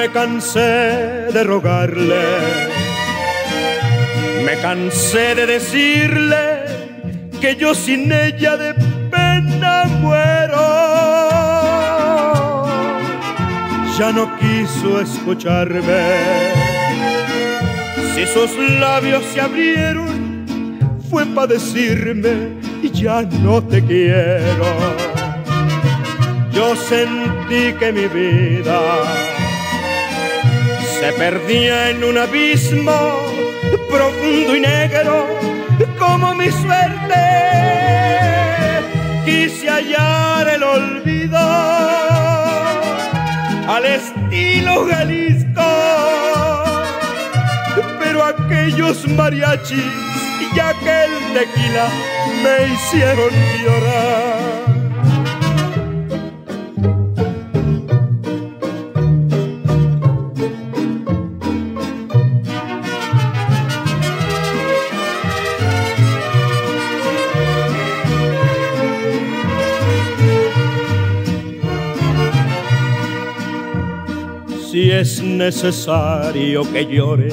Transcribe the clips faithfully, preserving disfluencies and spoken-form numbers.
me cansé de rogarle, me cansé de decirle que yo sin ella de pena muero. Ya no quiso escucharme, si sus labios se abrieron fue para decirme ya no te quiero. Yo sentí que mi vida se perdía en un abismo profundo y negro como mi suerte. Quise hallar el olvido al estilo Jalisco, pero aquellos mariachis y aquel tequila me hicieron llorar. Si es necesario que llore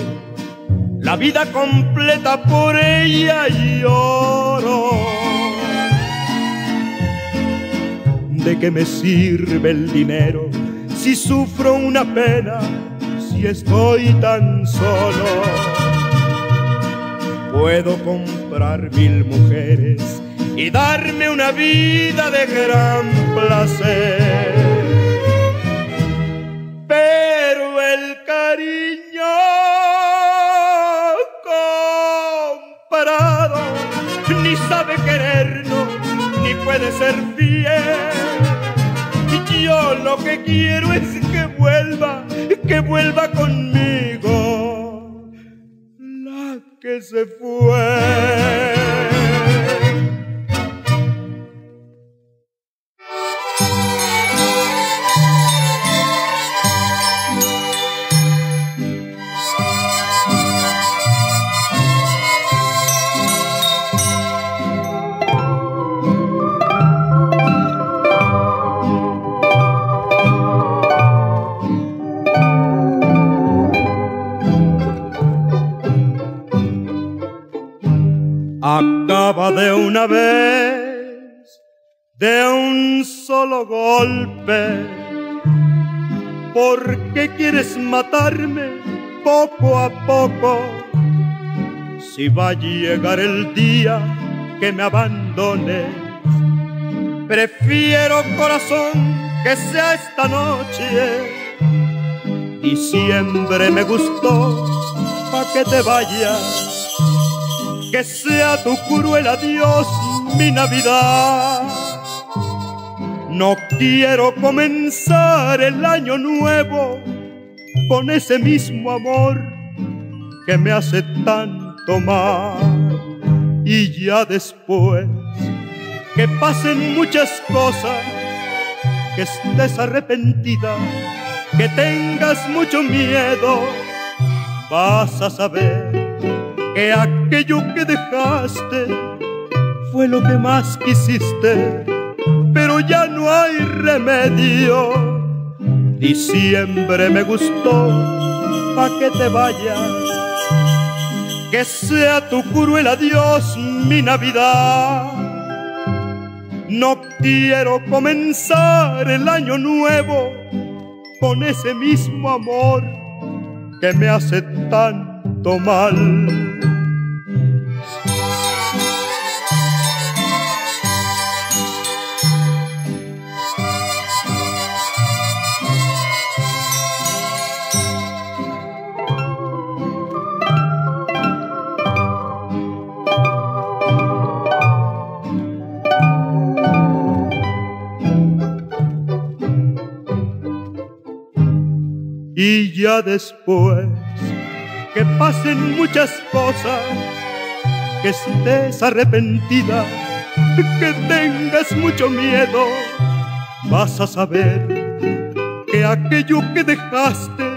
la vida completa por ella, lloro. ¿De qué me sirve el dinero si sufro una pena, si estoy tan solo? Puedo comprar mil mujeres y darme una vida de gran placer, pero el cariño comparado ni sabe querernos ni puede ser fiel. Y yo lo que quiero es que vuelva, que vuelva conmigo la que se fue. Acaba de una vez, de un solo golpe. ¿Por qué quieres matarme poco a poco? Si va a llegar el día que me abandones, prefiero, corazón, que sea esta noche. Y siempre me gustó pa' que te vayas, que sea tu cruel adiós mi Navidad. No quiero comenzar el año nuevo con ese mismo amor que me hace tanto mal. Y ya después que pasen muchas cosas, que estés arrepentida, que tengas mucho miedo, vas a saber que aquello que dejaste fue lo que más quisiste, pero ya no hay remedio. Diciembre me gustó pa' que te vayas, que sea tu cruel adiós mi Navidad. No quiero comenzar el año nuevo con ese mismo amor que me hace tanto mal. Y ya después que pasen muchas cosas, que estés arrepentida, que tengas mucho miedo, vas a saber que aquello que dejaste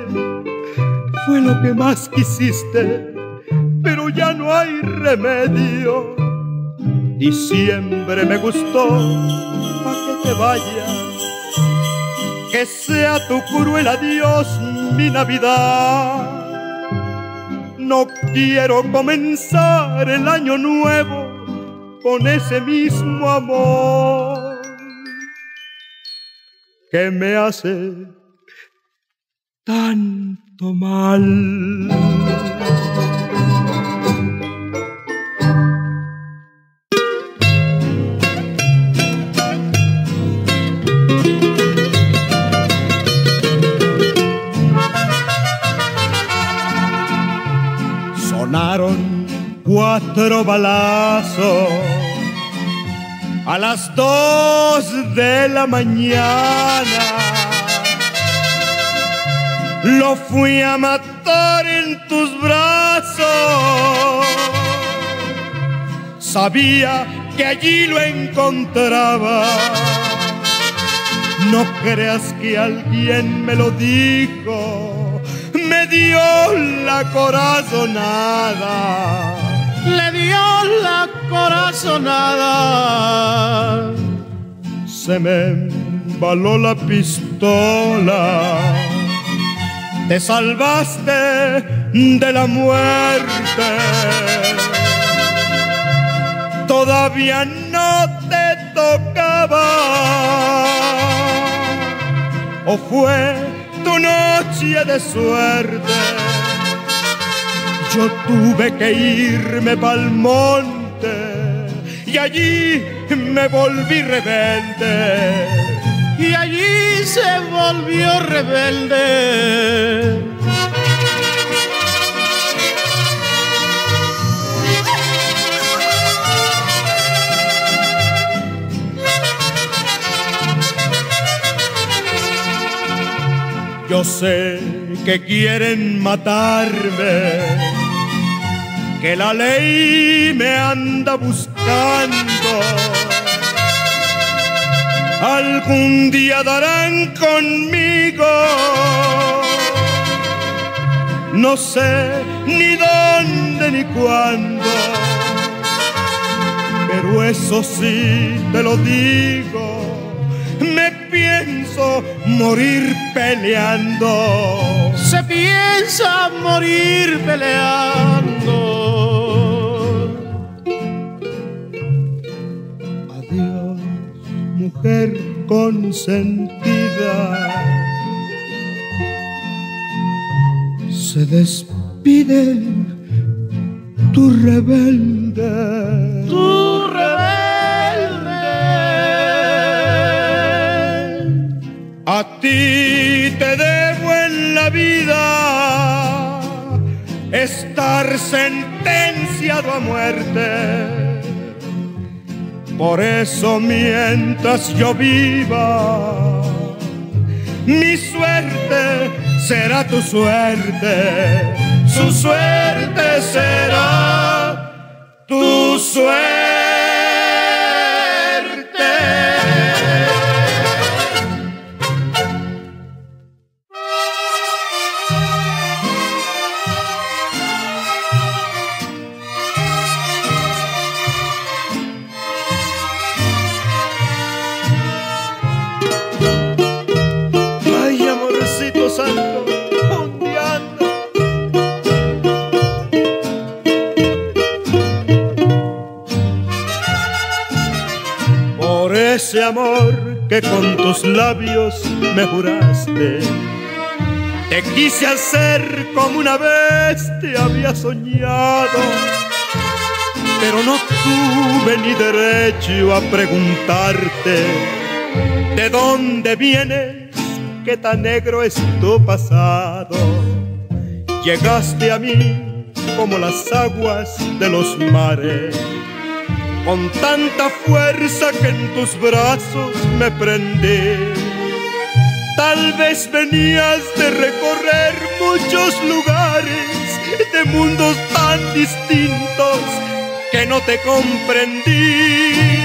fue lo que más quisiste, pero ya no hay remedio. Diciembre me gustó pa' que te vayas, que que sea tu cruel adiós mi Navidad. No quiero comenzar el año nuevo con ese mismo amor que me hace tanto mal. Sonaron cuatro balazos a las dos de la mañana. Lo fui a matar en tus brazos. Sabía que allí lo encontraba. No creas que alguien me lo dijo. Me dio la corazonada, le dio la corazonada. Se me embaló la pistola. Te salvaste de la muerte. Todavía no te tocaba. ¿O fue tu noche de suerte? Yo tuve que irme pa'l monte y allí me volví rebelde. Y allí se volvió rebelde. Yo sé que quieren matarme, que la ley me anda buscando. Algún día darán conmigo. No sé ni dónde ni cuándo, pero eso sí te lo digo. Me pienso morir peleando. Se piensa morir peleando. Adiós, mujer consentida. Se despide tu rebelde. Tu rebelde. A ti te debo en la vida estar sentenciado a muerte. Por eso mientras yo viva, mi suerte será tu suerte. Su suerte será tu suerte. Ese amor que con tus labios me juraste, te quise hacer como una vez te había soñado, pero no tuve ni derecho a preguntarte de dónde vienes, qué tan negro es tu pasado. Llegaste a mí como las aguas de los mares, con tanta fuerza que en tus brazos me prendí. Tal vez venías de recorrer muchos lugares, de mundos tan distintos que no te comprendí.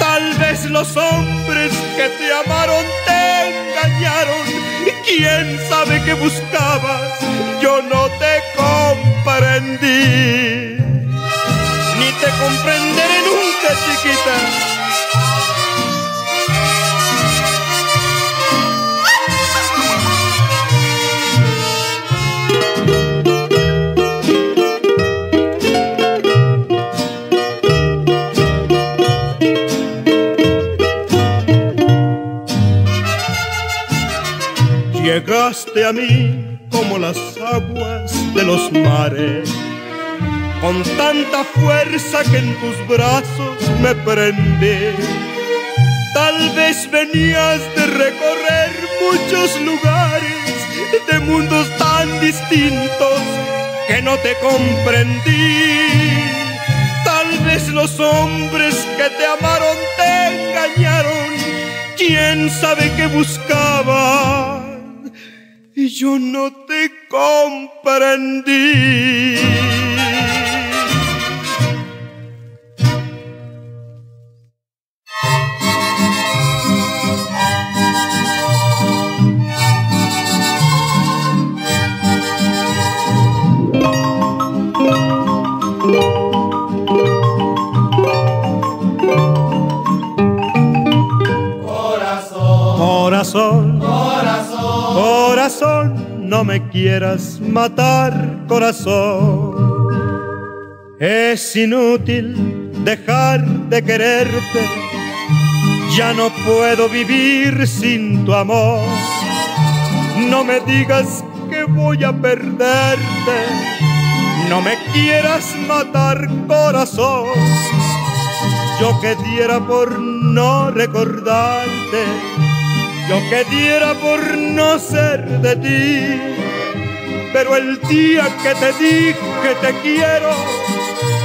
Tal vez los hombres que te amaron te engañaron. ¿Quién sabe qué buscabas? Yo no te comprendí. Ni te comprenderé nunca, chiquita. Llegaste a mí como las aguas de los mares, con tanta fuerza que en tus brazos me prendí. Tal vez venías de recorrer muchos lugares, de mundos tan distintos que no te comprendí. Tal vez los hombres que te amaron te engañaron, quién sabe qué buscabas y yo no te comprendí. Corazón, corazón, corazón, no me quieras matar, corazón. Es inútil dejar de quererte, ya no puedo vivir sin tu amor. No me digas que voy a perderte, no me quieras matar, corazón. Yo que diera por no recordarte, yo que diera por no ser de ti, pero el día que te dije que te quiero,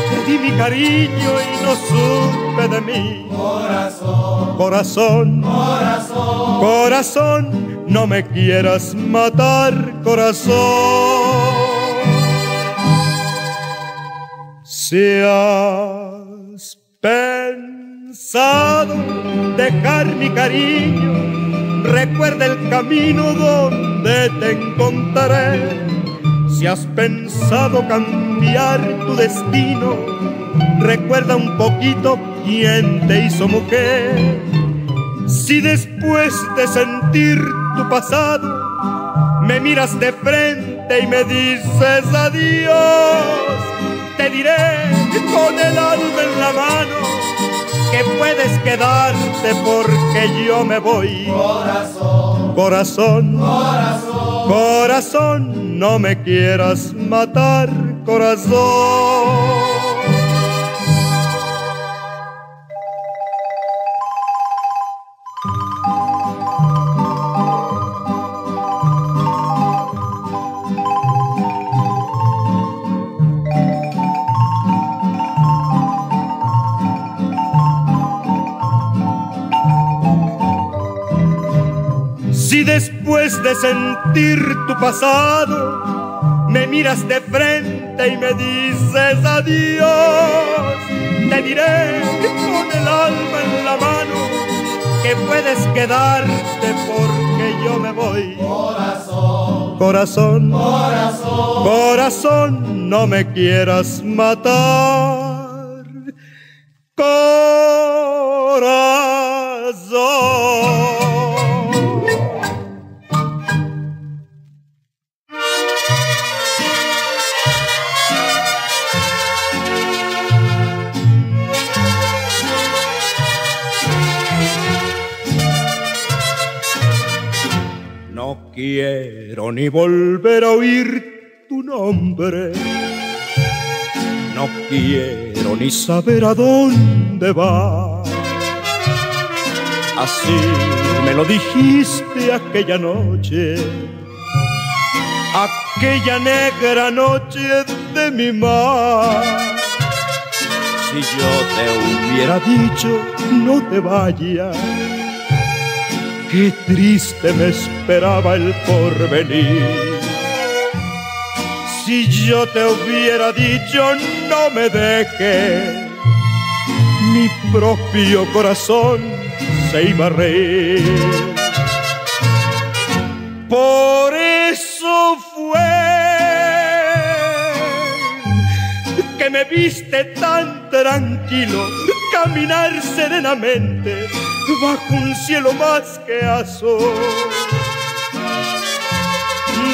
te di mi cariño y no supe de mí. Corazón, corazón, corazón, corazón, no me quieras matar, corazón. Si has pensado dejar mi cariño, recuerda el camino donde te encontraré. Si has pensado cambiar tu destino, recuerda un poquito quién te hizo mujer. Si después de sentir tu pasado me miras de frente y me dices adiós, te diré con el alma en la mano que puedes quedarte porque yo me voy. Corazón, corazón, corazón, corazón, no me quieras matar, corazón. Si después de sentir tu pasado me miras de frente y me dices adiós, te diré con el alma en la mano que puedes quedarte porque yo me voy. Corazón, corazón, corazón, corazón, no me quieras matar, corazón. Quiero ni volver a oír tu nombre, no quiero ni saber a dónde vas. Así me lo dijiste aquella noche, aquella negra noche de mi mar. Si yo te hubiera dicho no te vayas, qué triste me esperaba el porvenir. Si yo te hubiera dicho no me dejes, mi propio corazón se iba a reír. Por eso fue que me viste tan tranquilo caminar serenamente bajo un cielo más que azul.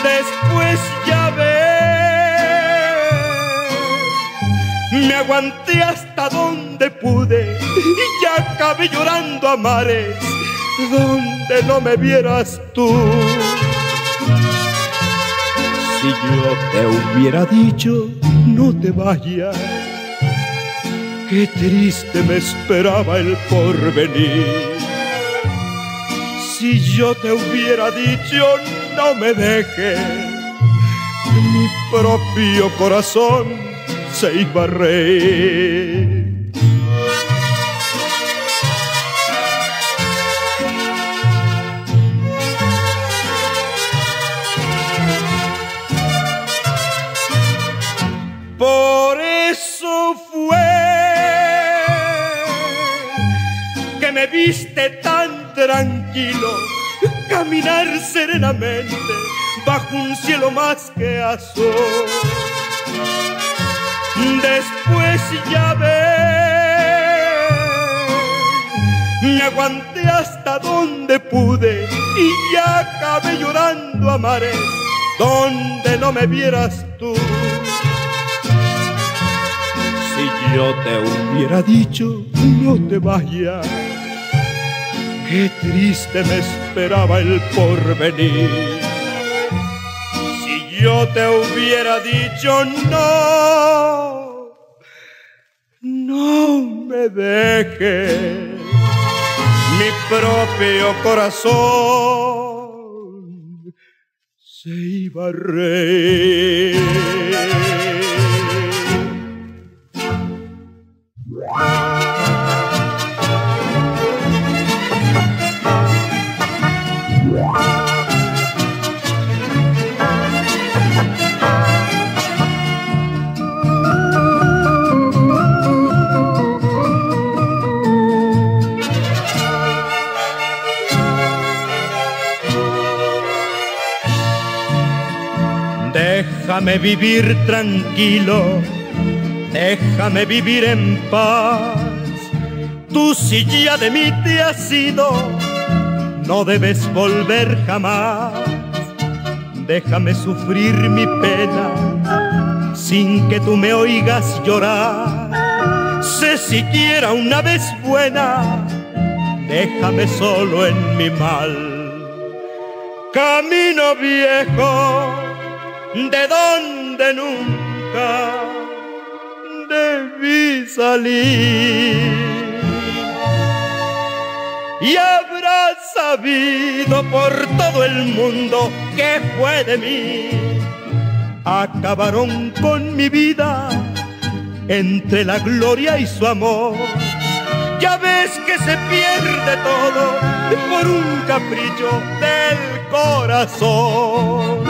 Después ya ves, me aguanté hasta donde pude y ya acabé llorando a mares donde no me vieras tú. Si yo te hubiera dicho no te vayas, qué triste me esperaba el porvenir. Si yo te hubiera dicho no me dejes, mi propio corazón se iba a reír. Por eso fue que me viste tan tranquilo caminar serenamente bajo un cielo más que azul. Después ya ves, me aguanté hasta donde pude y ya acabé llorando a mares donde no me vieras tú. Si yo te hubiera dicho no te vayas, qué triste me esperaba el porvenir. Si yo te hubiera dicho no, no me dejes, mi propio corazón se iba a reír. Déjame vivir tranquilo, déjame vivir en paz. Tú si ya de mí te has ido, no debes volver jamás. Déjame sufrir mi pena sin que tú me oigas llorar. Sé siquiera una vez buena, déjame solo en mi mal. Camino viejo de donde nunca debí salir, y habrás sabido por todo el mundo que fue de mí. Acabaron con mi vida entre la gloria y su amor. Ya ves que se pierde todo por un capricho del corazón.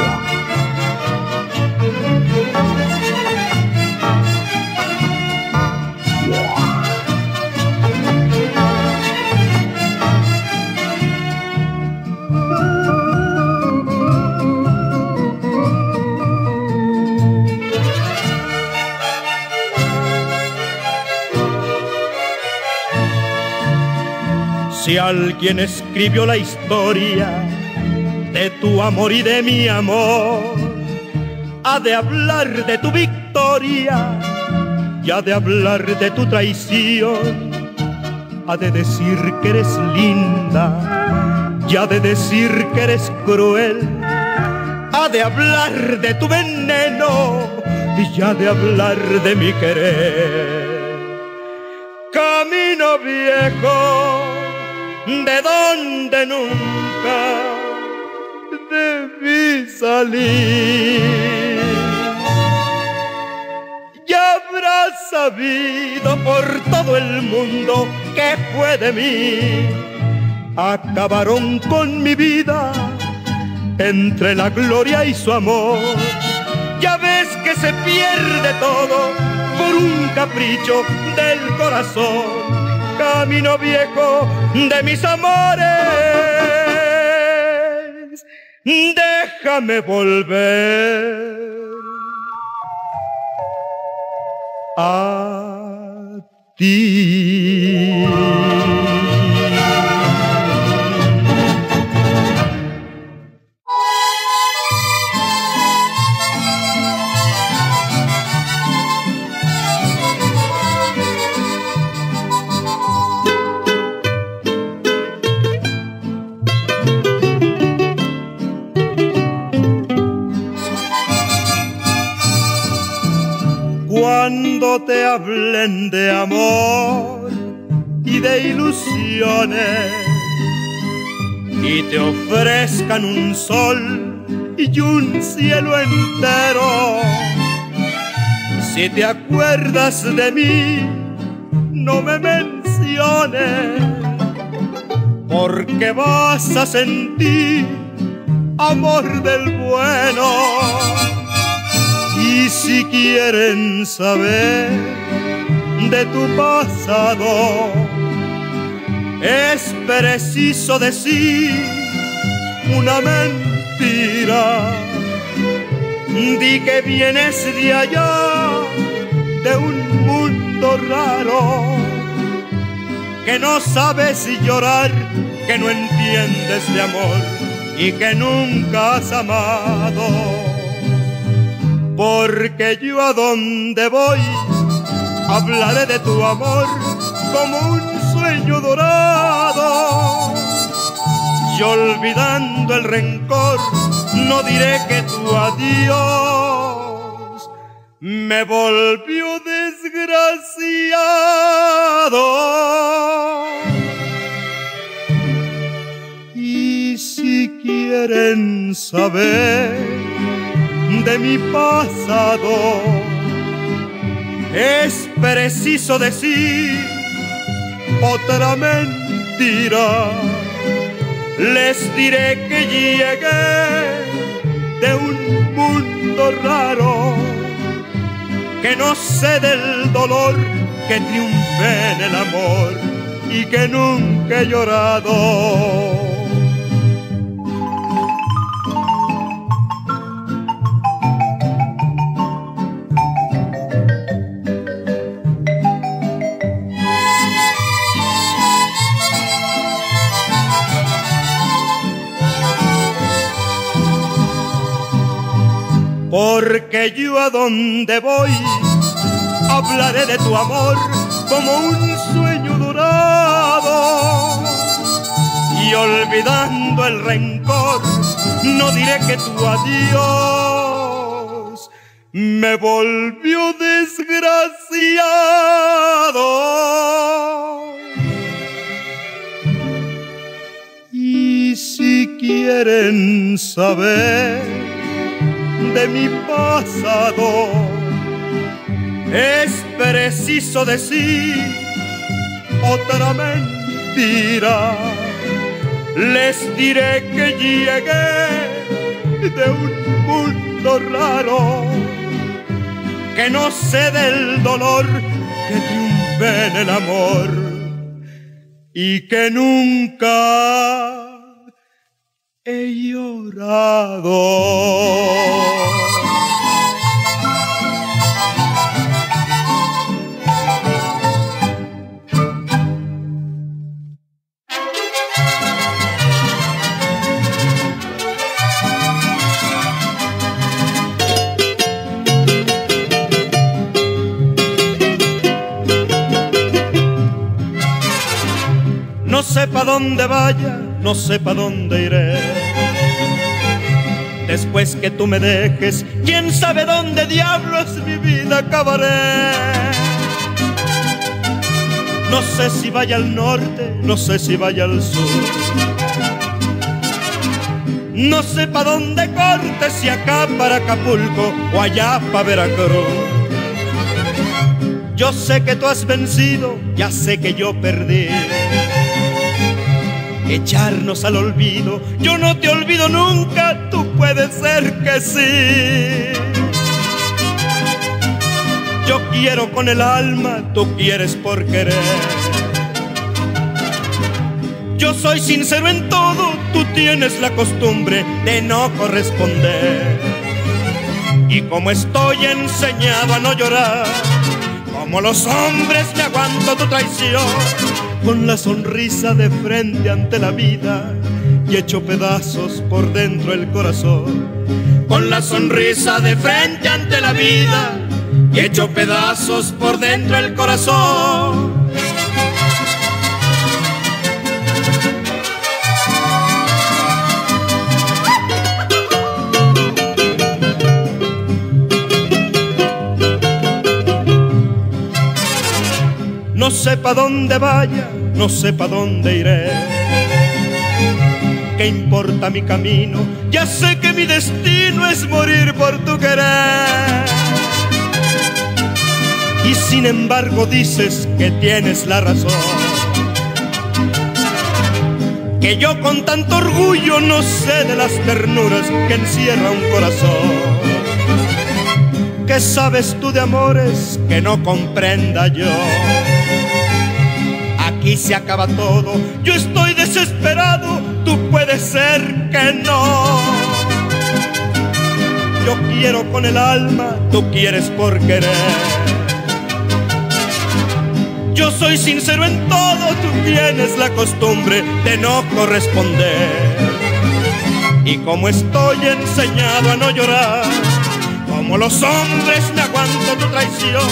Si alguien escribió la historia de tu amor y de mi amor, ha de hablar de tu victoria y ha de hablar de tu traición. Ha de decir que eres linda y ha de decir que eres cruel. Ha de hablar de tu veneno y ha de hablar de mi querer. Camino viejo de donde nunca debí salir, ya habrás sabido por todo el mundo que fue de mí. Acabaron con mi vida entre la gloria y su amor. Ya ves que se pierde todo por un capricho del corazón. Camino viejo de mis amores, déjame volver a ti. cuando te hablen de amor y de ilusiones y te ofrezcan un sol y un cielo entero. Si te acuerdas de mí, no me menciones, porque vas a sentir amor del bueno. Y si quieren saber de tu pasado, es preciso decir una mentira. Di que vienes de allá, de un mundo raro, que no sabes llorar, que no entiendes de amor y que nunca has amado. Porque yo a donde voy hablaré de tu amor como un sueño dorado. Y olvidando el rencor no diré que tu adiós me volvió desgraciado. Y si quieren saber de mi pasado, es preciso decir otra mentira. Les diré que llegué de un mundo raro, que no sé del dolor, que triunfé en el amor y que nunca he llorado. Porque yo a donde voy hablaré de tu amor como un sueño dorado. Y olvidando el rencor no diré que tu adiós me volvió desgraciado. Y si quieren saber de mi pasado, es preciso decir otra mentira. Les diré que llegué de un mundo raro, que no sé del dolor, que triunfé en el amor y que nunca he llorado. No sé pa' dónde vaya, no sé pa' dónde iré. Después que tú me dejes, quién sabe dónde diablos mi vida acabaré. No sé si vaya al norte, no sé si vaya al sur. No sé pa' dónde corte, si acá para Acapulco o allá pa' Veracruz. Yo sé que tú has vencido, ya sé que yo perdí. Echarnos al olvido, yo no te olvido nunca, tú puedes ser que sí. Yo quiero con el alma, tú quieres por querer. Yo soy sincero en todo, tú tienes la costumbre de no corresponder. Y como estoy enseñado a no llorar, como los hombres me aguanto tu traición, con la sonrisa de frente ante la vida y hecho pedazos por dentro el corazón. Con la sonrisa de frente ante la vida y hecho pedazos por dentro el corazón. No sé pa' dónde vaya, no sé pa' dónde iré. ¿Qué importa mi camino? Ya sé que mi destino es morir por tu querer. Y sin embargo dices que tienes la razón, que yo con tanto orgullo no sé de las ternuras que encierra un corazón. ¿Qué sabes tú de amores que no comprenda yo? Aquí se acaba todo, yo estoy desesperado, tú puedes ser que no. Yo quiero con el alma, tú quieres por querer. Yo soy sincero en todo, tú tienes la costumbre de no corresponder. Y como estoy enseñado a no llorar, como los hombres me aguanto tu traición,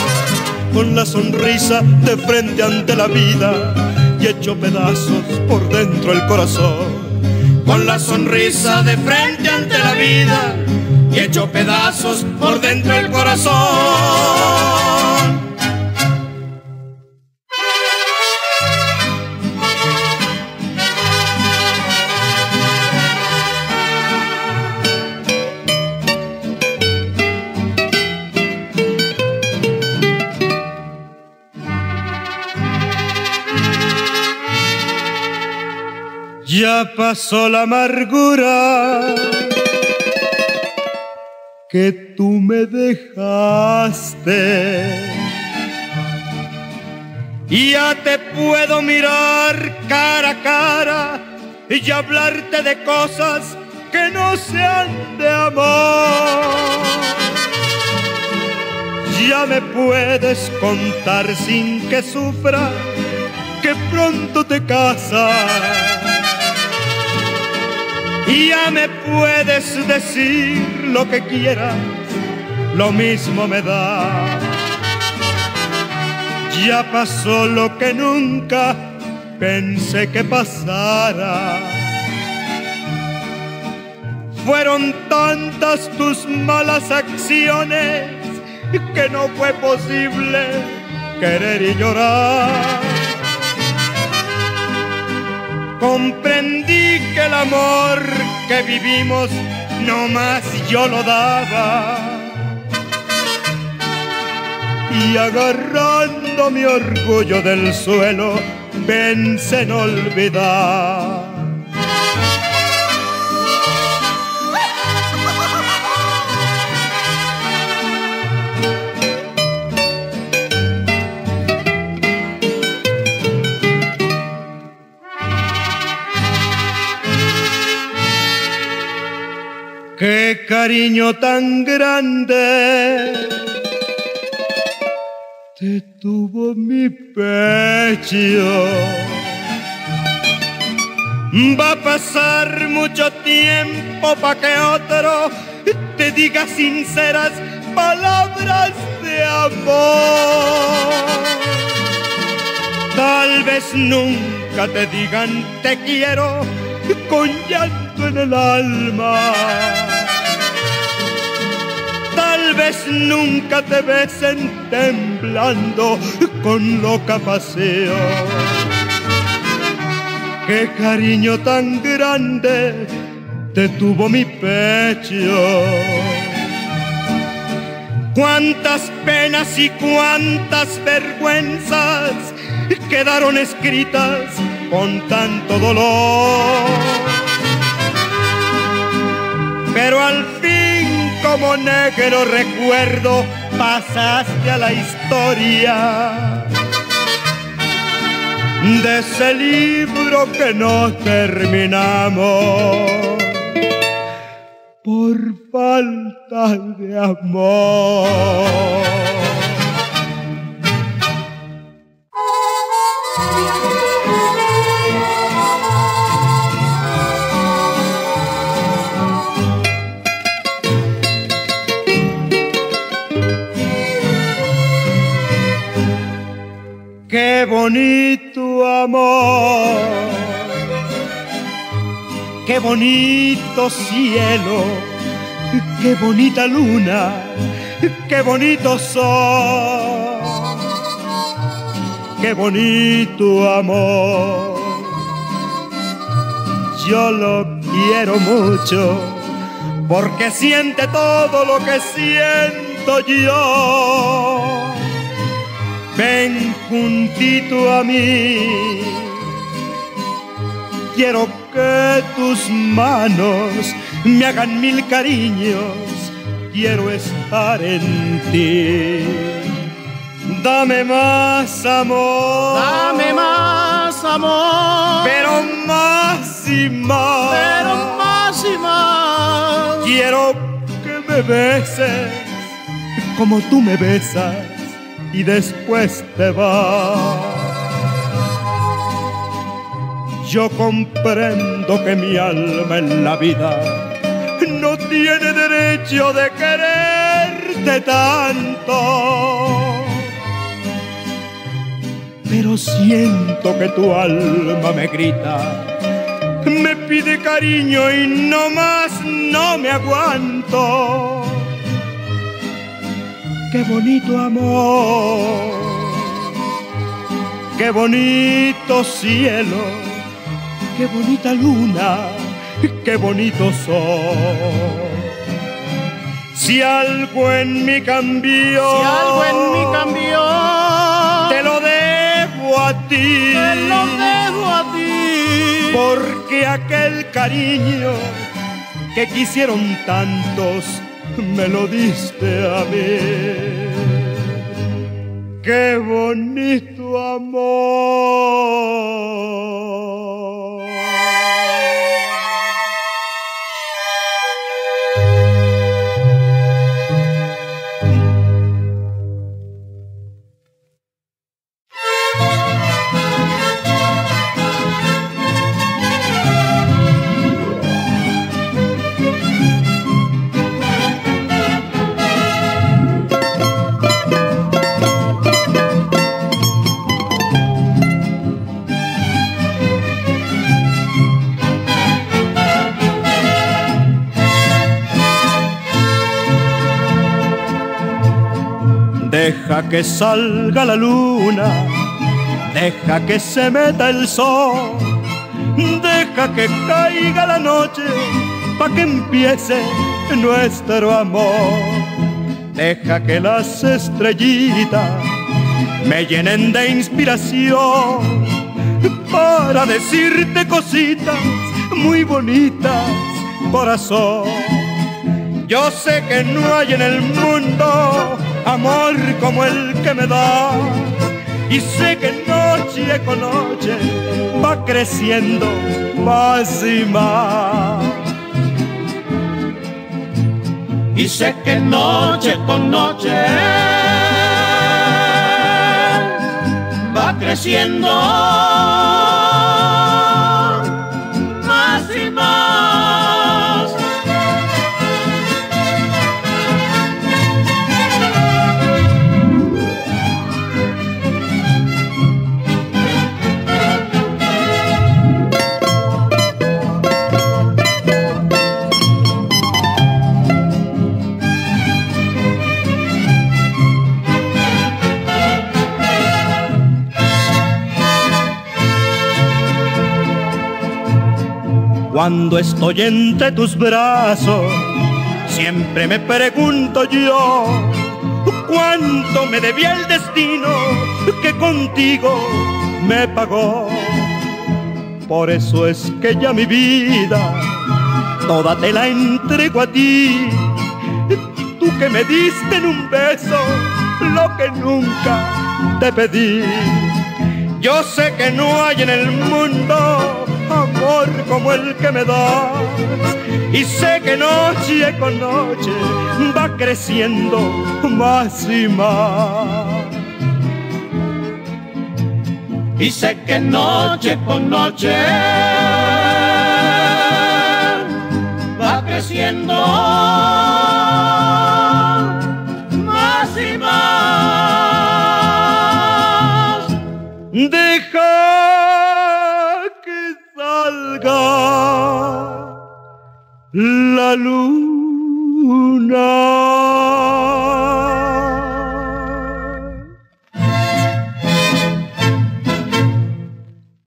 con la sonrisa de frente ante la vida y hecho pedazos por dentro el corazón. Con la sonrisa de frente ante la vida y hecho pedazos por dentro el corazón. Ya pasó la amargura que tú me dejaste, ya te puedo mirar cara a cara y hablarte de cosas que no sean de amor. Ya me puedes contar sin que sufra que pronto te casas. Ya me puedes decir lo que quieras, lo mismo me da. Ya pasó lo que nunca pensé que pasara. Fueron tantas tus malas acciones que no fue posible querer y llorar. Comprendí que el amor que vivimos no más yo lo daba, y agarrando mi orgullo del suelo pensé en olvidar. Qué cariño tan grande te tuvo mi pecho. Va a pasar mucho tiempo pa' que otro te diga sinceras palabras de amor. Tal vez nunca te digan te quiero con llanto en el alma. Tal vez nunca te besen temblando con loca pasión. Qué cariño tan grande te tuvo mi pecho. Cuántas penas y cuántas vergüenzas quedaron escritas con tanto dolor. Pero al fin, como negro recuerdo, pasaste a la historia de ese libro que no terminamos por falta de amor. Qué bonito amor, qué bonito cielo, qué bonita luna, qué bonito sol. qué bonito amor. Yo lo quiero mucho porque siente todo lo que siento yo. Ven juntito a mí, quiero que tus manos me hagan mil cariños, quiero estar en ti. Dame más amor, dame más amor, pero más y más, pero más y más. Quiero que me beses como tú me besas y después te vas. Yo comprendo que mi alma en la vida no tiene derecho de quererte tanto, pero siento que tu alma me grita, me pide cariño y no más no me aguanto. ¡Qué bonito amor! ¡Qué bonito cielo! ¡Qué bonita luna! ¡Qué bonito sol! Si algo en mí cambió, si algo en mí cambió, te lo debo a ti, te lo debo a ti, porque aquel cariño que quisieron tantos me lo diste a mí. ¡Qué bonito amor! Deja que salga la luna, deja que se meta el sol, deja que caiga la noche pa' que empiece nuestro amor. Deja que las estrellitas me llenen de inspiración para decirte cositas muy bonitas, corazón. Yo sé que no hay en el mundo amor como el que me das, y sé que noche con noche va creciendo más y más. Y sé que noche con noche va creciendo más y más. Cuando estoy entre tus brazos, siempre me pregunto yo, ¿cuánto me debía el destino que contigo me pagó? Por eso es que ya mi vida toda te la entrego a ti, tú que me diste en un beso lo que nunca te pedí. Yo sé que no hay en el mundo amor como el que me das, y sé que noche con noche va creciendo más y más. Y sé que noche con noche va creciendo más y más. Deja la luna.